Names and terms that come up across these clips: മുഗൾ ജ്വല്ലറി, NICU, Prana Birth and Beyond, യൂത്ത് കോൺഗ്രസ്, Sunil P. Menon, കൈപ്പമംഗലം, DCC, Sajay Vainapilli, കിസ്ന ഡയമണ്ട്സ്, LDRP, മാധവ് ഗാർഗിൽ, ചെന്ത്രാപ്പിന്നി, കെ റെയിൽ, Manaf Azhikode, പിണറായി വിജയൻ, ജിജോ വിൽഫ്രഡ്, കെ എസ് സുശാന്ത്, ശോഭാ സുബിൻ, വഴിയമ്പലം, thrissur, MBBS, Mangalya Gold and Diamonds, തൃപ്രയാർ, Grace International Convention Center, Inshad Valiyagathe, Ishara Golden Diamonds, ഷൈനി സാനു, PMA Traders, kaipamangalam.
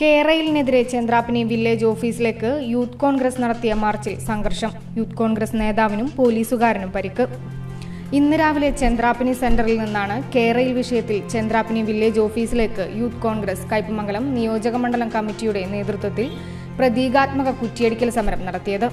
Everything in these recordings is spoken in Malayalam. കെ റെയിലിനെതിരെ ചെന്ത്രാപ്പിന്നി വില്ലേജ് ഓഫീസിലേക്ക് യൂത്ത് കോൺഗ്രസ് നടത്തിയ മാർച്ചിൽ സംഘർഷം. യൂത്ത് കോൺഗ്രസ് നേതാവിനും പോലീസുകാരനും പരിക്ക്. ഇന്ന് രാവിലെ ചെന്ത്രാപ്പിന്നി സെന്ററിൽ നിന്നാണ് കെ റെയിൽ വിഷയത്തിൽ ചെന്ത്രാപ്പിന്നി വില്ലേജ് ഓഫീസിലേക്ക് യൂത്ത് കോൺഗ്രസ് കൈപ്പമംഗലം നിയോജകമണ്ഡലം കമ്മിറ്റിയുടെ നേതൃത്വത്തിൽ പ്രതീകാത്മക കുറ്റിയടിക്കൽ സമരം നടത്തിയത്.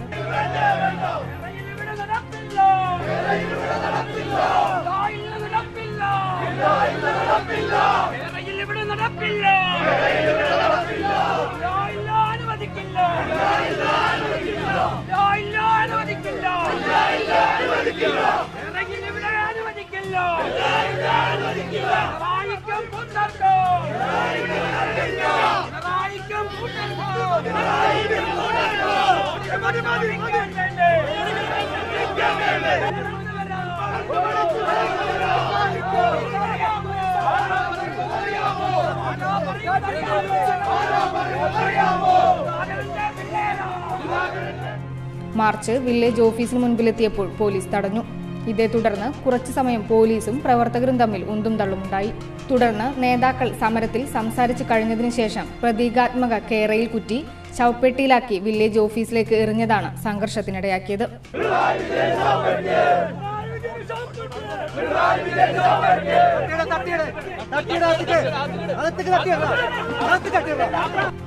മാർച്ച് വില്ലേജ് ഓഫീസിന് മുൻപിലെത്തിയപ്പോൾ പോലീസ് തടഞ്ഞു. ഇതേ തുടർന്ന് കുറച്ചു സമയം പോലീസും പ്രവർത്തകരും തമ്മിൽ ഉന്തും തള്ളുമുണ്ടായി. തുടർന്ന് നേതാക്കൾ സമരത്തിൽ സംസാരിച്ചു കഴിഞ്ഞതിനു ശേഷം പ്രതീകാത്മക കെ റെയിൽ കുറ്റി ശവപ്പെട്ടിയിലാക്കി വില്ലേജ് ഓഫീസിലേക്ക് എറിഞ്ഞതാണ് സംഘർഷത്തിനിടയാക്കിയത്.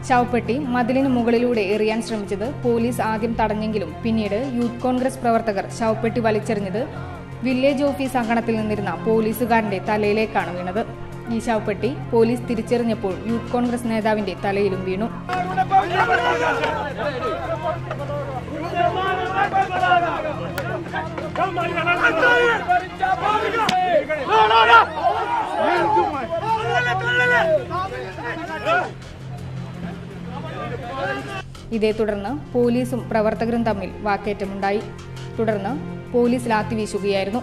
ശവപ്പെട്ടി മതിലിന് മുകളിലൂടെ എറിയാൻ ശ്രമിച്ചത് പോലീസ് ആദ്യം തടഞ്ഞെങ്കിലും പിന്നീട് യൂത്ത് കോൺഗ്രസ് പ്രവർത്തകർ ശവപ്പെട്ടി വലിച്ചെറിഞ്ഞത് വില്ലേജ് ഓഫീസ് അങ്കണത്തിൽ നിന്നിരുന്ന പോലീസുകാരന്റെ തലയിലേക്കാണ് വീണത്. ഈ ശവപ്പെട്ടി പോലീസ് തിരിച്ചെറിഞ്ഞപ്പോൾ യൂത്ത് കോൺഗ്രസ് നേതാവിന്റെ തലയിലും വീണു. ഇതേ തുടർന്ന് പോലീസും പ്രവർത്തകരും തമ്മിൽ വാക്കേറ്റമുണ്ടായി. തുടർന്ന് പോലീസ് ലാത്തി വീശുകയായിരുന്നു.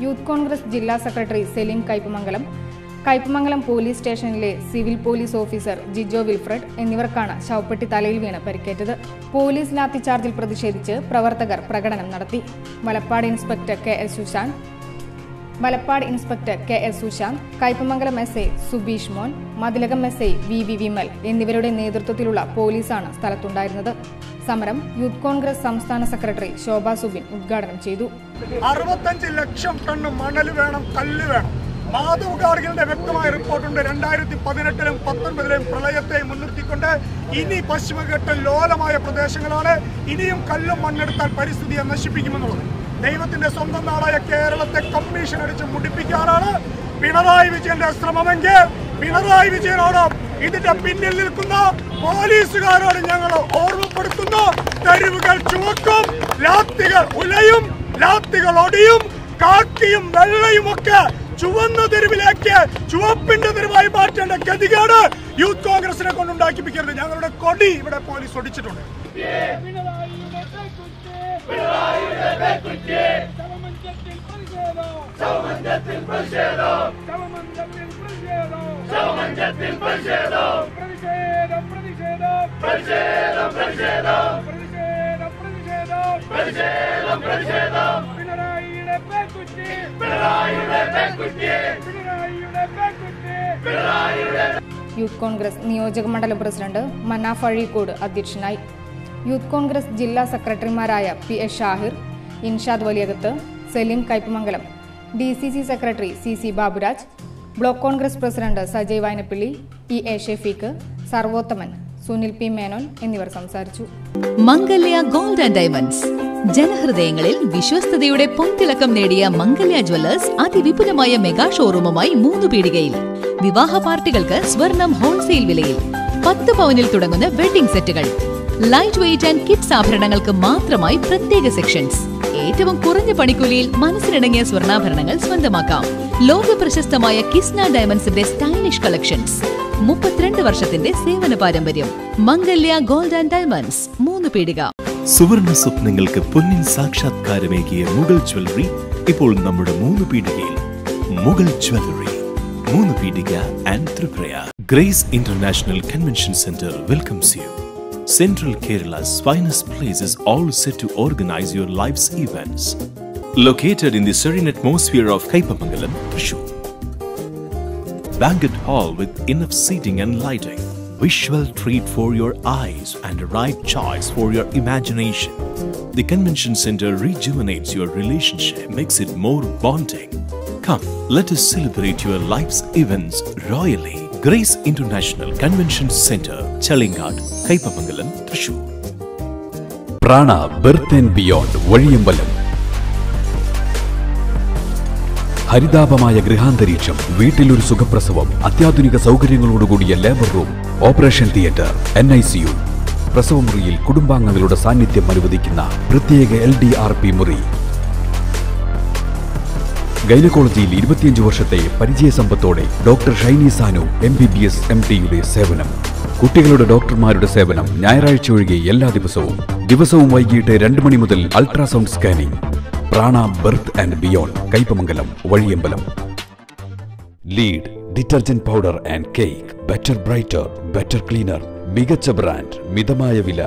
യൂത്ത് കോൺഗ്രസ് ജില്ലാ സെക്രട്ടറി സെലിം കൈപ്പമംഗലം പോലീസ് സ്റ്റേഷനിലെ civil police officer ജിജോ വിൽഫ്രഡ് എന്നിവർക്കാണ് ശവപ്പെട്ടി തലയിൽ വീണ് പരിക്കേറ്റത്. പോലീസ് ലാത്തിചാർജിൽ പ്രതിഷേധിച്ച് പ്രവർത്തകർ പ്രകടനം നടത്തി. Valappad inspector കെ എസ് സുശാന്ത്, കൈപ്പമംഗലം S I Subeesh Mon, Mathilakam S I V Vimal എന്നിവരുടെ നേതൃത്വത്തിലുള്ള പോലീസാണ് സ്ഥലത്തുണ്ടായിരുന്നത്. സമരം യൂത്ത് കോൺഗ്രസ് സംസ്ഥാന സെക്രട്ടറി ശോഭാ സുബിൻ ഉദ്ഘാടനം ചെയ്തു. 65 ലക്ഷം ടൺ മണൽ വേണം, കല്ല് വേണം. മാധവ് ഗാർഗിലിന്റെ വ്യക്തമായ റിപ്പോർട്ടുണ്ട്. 2018-19 പ്രളയത്തെ മുൻനിർത്തിക്കൊണ്ട് ഇനി പശ്ചിമഘട്ട ലോലമായ പ്രദേശങ്ങളാണ്, ഇനിയും കല്ലും മണ്ണെടുത്താൽ പരിസ്ഥിതിയെ നശിപ്പിക്കുമെന്നുള്ളത്. ദൈവത്തിന്റെ സ്വന്തം നാടായ കേരളത്തെ കമ്മീഷൻ അടിച്ച് മുടിപ്പിക്കാനാണ് പിണറായി വിജയന്റെ ശ്രമമെങ്കിൽ പിണറായി വിജയനോട് ഇതിന്റെ പിന്നിൽ നിൽക്കുന്ന പോലീസുകാരോട് ഞങ്ങൾ ഓർമ്മപ്പെടുത്തുന്നു. തെരുവുകൾ ചുവക്കും, ലാത്തികൾ ഉലയും, ലാത്തികൾ ഒടിയും, കാക്കിയും വെള്ളയുമൊക്കെ ചുവന്ന തെരുവിലേക്ക് ചുവപ്പിന്റെ തെരുവായി മാറ്റേണ്ട ഗതികേട് യൂത്ത് കോൺഗ്രസിനെ കൊണ്ടുണ്ടാക്കിപ്പിക്കരുത്. ഞങ്ങളുടെ കൊടി ഇവിടെ പോലീസ് ഒടിച്ചിട്ടുണ്ട്. Youth Congress Niyojakamandalam President Manaf Azhikode Adhyakshanai Youth Congress Jilla Secretary Maraya P. S. Shahir, Inshad Valiyagathe, Selim Kaipamangalam, DCC Secretary C.C. Baburaj, Block Congress President Sajay Vainapilli, E.A. Shafiq, Sarvothaman, Sunil P. Menon എന്നിവർ സംസാരിച്ചു. Mangalya Gold and Diamonds ജനഹൃദയങ്ങളിൽ വിശ്വസ്തതയുടെ പൊൻതിളക്കം നേടിയ മംഗല്യ ജ്വല്ലേഴ്സ് അതിവിപുലമായ മെഗാ ഷോറൂമുമായി 3 പീടികയിൽ വിവാഹ പാർട്ടികൾക്ക് സ്വർണം ഹോൾസെയിൽ വിലയിൽ 10 പവനിൽ തുടങ്ങുന്ന വെഡിംഗ് സെറ്റുകൾ ലൈറ്റ് വെയിറ്റ് ആൻഡ് കിഡ്സ് ആഭരണങ്ങൾക്ക് മാത്രമായി പ്രത്യേക സെക്ഷൻസ് ഏറ്റവും കുറഞ്ഞ പണിക്കൂലിയിൽ മനസ്സിനിണങ്ങിയ സ്വർണ്ണാഭരണങ്ങൾ സ്വന്തമാക്കാം ലോക പ്രശസ്തമായ കിസ്ന ഡയമണ്ട്സിന്റെ സ്റ്റൈലിഷ് കളക്ഷൻസ് 32 വർഷത്തിന്റെ സേവന പാരമ്പര്യം മംഗല്യ ഗോൾഡ് ആൻഡ് ഡയമണ്ട്സ് 3 പീടിക സുവർണ സ്വപ്നങ്ങൾക്ക് പൊന്നിൻ സാക്ഷാത്കാരമേകിയ മുഗൾ ജ്വല്ലറി ഇപ്പോൾ നമ്മുടെ 3 പീടികയിൽ മുഗൾ ജ്വല്ലറി 3 Peedika and Tripura grace international convention centre welcomes you Central Kerala's finest places all set to organize your life's events. Located in the serene atmosphere of Kaipamangalam, Thrissur. Banquet hall with enough seating and lighting. Visual treat for your eyes and the right choice for your imagination. The convention center rejuvenates your relationship, makes it more bonding. Come, let us celebrate your life's events royally. Grace International Convention Center, Chalingad, Kaipamangalam, Thrissur. Prana Birth and Beyond, Vazhiyambalam. ഹരിതാപമായ ഗൃഹാന്തരീക്ഷം വീട്ടിലൊരു സുഖപ്രസവം അത്യാധുനിക സൗകര്യങ്ങളോടുകൂടിയ labour room operation theatre NICU പ്രസവമുറിയിൽ കുടുംബാംഗങ്ങളുടെ സാന്നിധ്യം അനുവദിക്കുന്ന പ്രത്യേക LDRP മുറി ഗൈനക്കോളജിയിൽ 25 വർഷത്തെ പരിചയസമ്പത്തോടെ doctor ഷൈനി സാനു MBBS MD സേവനം കുട്ടികളുടെ ഡോക്ടർമാരുടെ സേവനം ഞായറാഴ്ച ഒഴികെ എല്ലാ ദിവസവും വൈകിട്ട് 2 മണി മുതൽ ultrasound scanning Prana birth and beyond കൈപ്പമംഗലം വഴിയമ്പലം lead detergent powder and cake better brighter better cleaner മികച്ച ബ്രാൻഡ് മിതമായ വില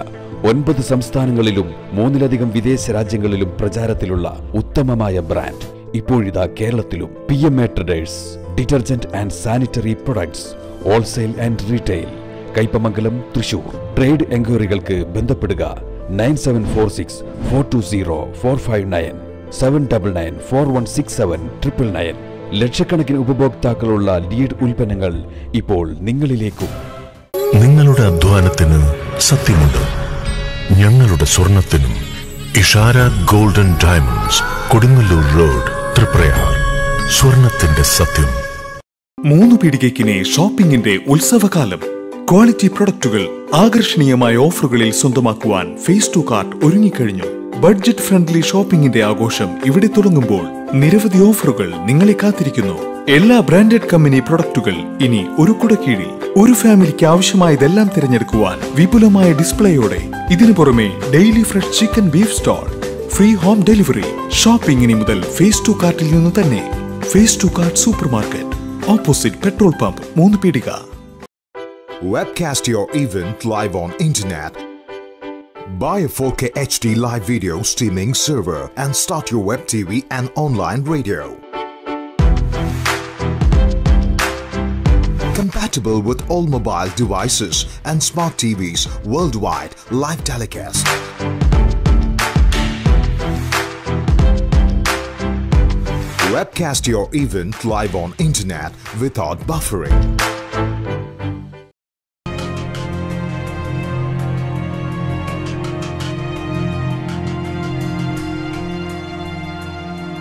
9 സംസ്ഥാനങ്ങളിലും 3ലധികം വിദേശ രാജ്യങ്ങളിലും പ്രചാരത്തിലുള്ള ഉത്തമമായ ബ്രാൻഡ് ഇപ്പോഴിതാ കേരളത്തിലും PMA traders detergent and sanitary products wholesale and retail കൈപ്പമംഗലം Thrissur trade എൻക്വയറികൾക്ക് ബന്ധപ്പെടുക 9746420459 799416799. ലക്ഷക്കണക്കിന് ഉപഭോക്താക്കളുള്ള ലീഡ് ഉൽപ്പന്നങ്ങൾ ഇപ്പോൾ നിങ്ങളിലേക്കും. നിങ്ങളുടെ അധ്വാനത്തിന് സത്യമുണ്ട്, ഞങ്ങളുടെ സ്വർണത്തിനും. Ishara Golden Diamonds, Kodungallur road, തൃപ്രയാർ. സ്വർണത്തിന്റെ സത്യം. 3 പീടികയ്ക്കിനെ ഷോപ്പിംഗിന്റെ ഉത്സവകാലം. ക്വാളിറ്റി പ്രൊഡക്റ്റുകൾ ആകർഷണീയമായ ഓഫറുകളിൽ സ്വന്തമാക്കുവാൻ ഫേസ് ടു കാർട്ട് ഒരുങ്ങിക്കഴിഞ്ഞു. ബഡ്ജറ്റ് ഫ്രണ്ട്ലി ഷോപ്പിംഗിന്റെ ആഘോഷം ഇവിടെ തുടങ്ങുമ്പോൾ നിരവധി ഓഫറുകൾ നിങ്ങളെ കാത്തിരിക്കുന്നു. എല്ലാ ബ്രാൻഡഡ് കമ്പനി പ്രൊഡക്റ്റുകൾ ഇനി ഒരു കുട കീഴിൽ. ഒരു ഫാമിലിക്ക് ആവശ്യമായതെല്ലാം തിരഞ്ഞെടുക്കുവാൻ വിപുലമായ ഡിസ്പ്ലേയോടെ ഇതിനു പുറമെ daily fresh chicken beef stall, free home delivery, shopping ഇനി മുതൽ ഫേസ് ടു കാർട്ടിൽ നിന്ന് തന്നെ. Face to cart super market opposite petrol pump 3 Peedika. Webcast your event live on internet. Buy a 4K HD live video streaming server and start your web TV and online radio. Compatible with all mobile devices and smart TVs worldwide, live telecast. Webcast your event live on internet without buffering.